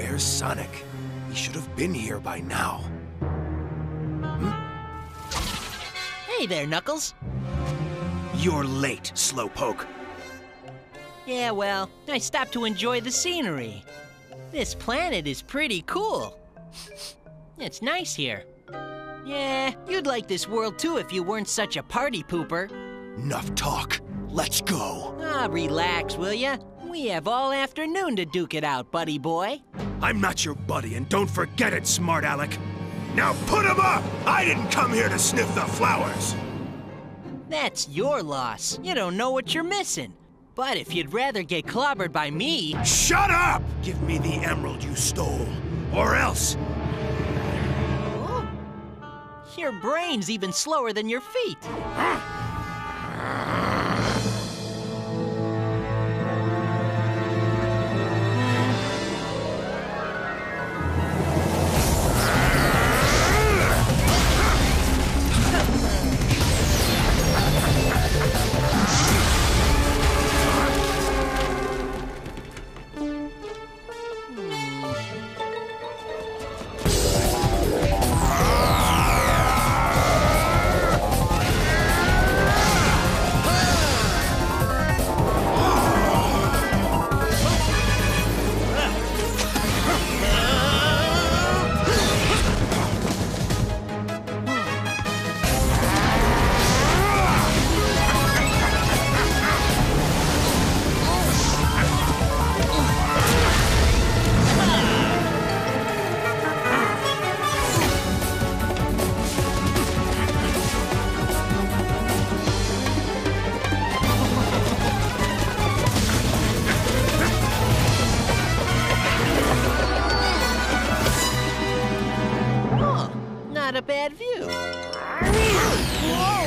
Where's Sonic? He should have been here by now. Hmm? Hey there, Knuckles. You're late, Slowpoke. Yeah, well, I stopped to enjoy the scenery. This planet is pretty cool. It's nice here. Yeah, you'd like this world too if you weren't such a party pooper. Enough talk. Let's go. Ah, relax, will ya? We have all afternoon to duke it out, buddy boy. I'm not your buddy, and don't forget it, smart Alec. Now put him up! I didn't come here to sniff the flowers. That's your loss. You don't know what you're missing. But if you'd rather get clobbered by me... Shut up! Give me the emerald you stole, or else... Oh? Your brain's even slower than your feet. Huh? A bad view. Whoa.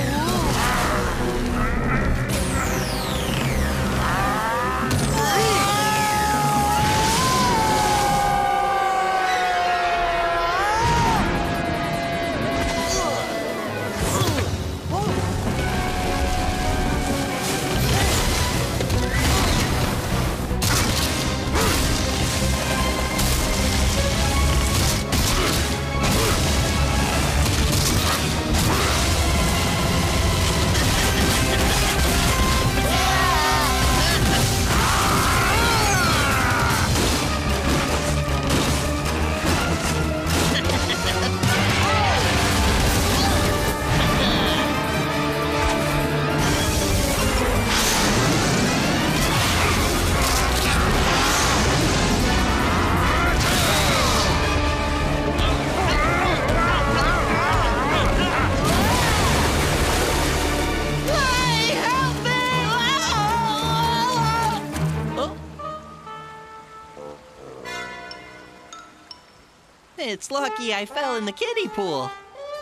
It's lucky I fell in the kiddie pool.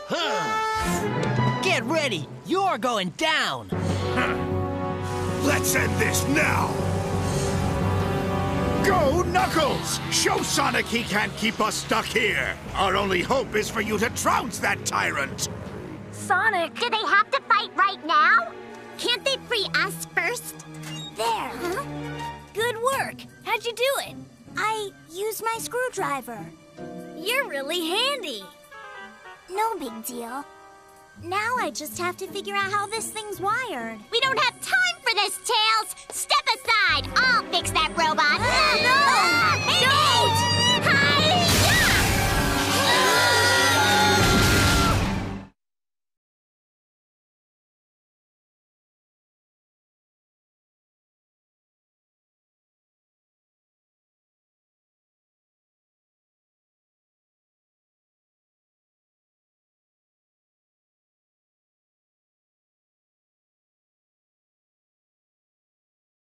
Huh. Get ready. You're going down. Huh. Let's end this now. Go, Knuckles! Show Sonic he can't keep us stuck here. Our only hope is for you to trounce that tyrant. Sonic, do they have to fight right now? Can't they free us first? There. Huh? Good work. How'd you do it? I used my screwdriver. You're really handy. No big deal. Now I just have to figure out how this thing's wired. We don't have time for this, Tails! Step aside! I'll fix that robot! Oh, no! Ah, hey,